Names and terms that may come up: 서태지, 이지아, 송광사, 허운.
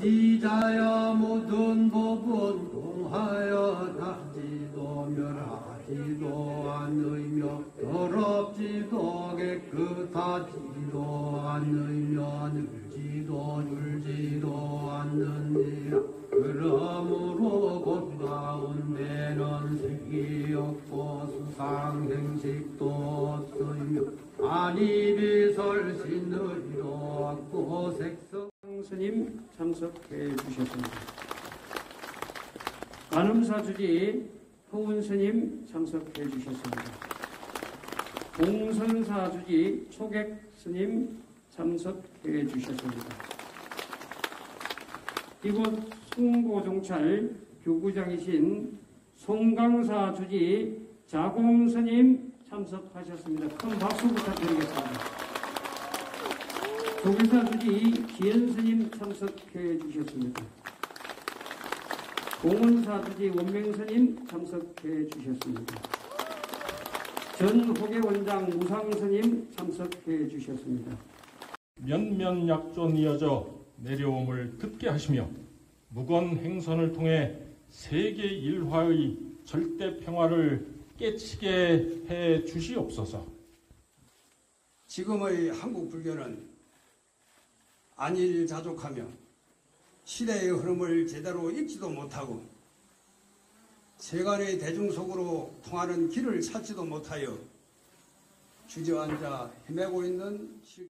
미자여 모든 법은 공하여 닦지도 멸하지도 않으며 더럽지도 깨끗하지도 않으며 늙지도 줄지도 않느니라. 그러므로 곧 가운데는 색이 없고 수상 행식도 없으며 안입이 설신의도 없고 색성 스님 참석해 주셨습니다. 안음사주리 허운 스님 참석해 주셨습니다. 봉선사주리 초객 스님 참석해 주셨습니다. 이곳 송고종찰 교구장이신 송광사주리 자공 스님 참석하셨습니다. 큰 박수 부탁드리겠습니다. 조계사주지 기현스님 참석해 주셨습니다. 공원사주지 원명스님 참석해 주셨습니다. 전호계원장 무상스님 참석해 주셨습니다. 몇몇 약존 이어져 내려옴을 듣게 하시며 무건 행선을 통해 세계 일화의 절대 평화를 깨치게 해 주시옵소서. 지금의 한국 불교는 안일자족하며 시대의 흐름을 제대로 읽지도 못하고 세간의 대중 속으로 통하는 길을 찾지도 못하여 주저앉아 헤매고 있는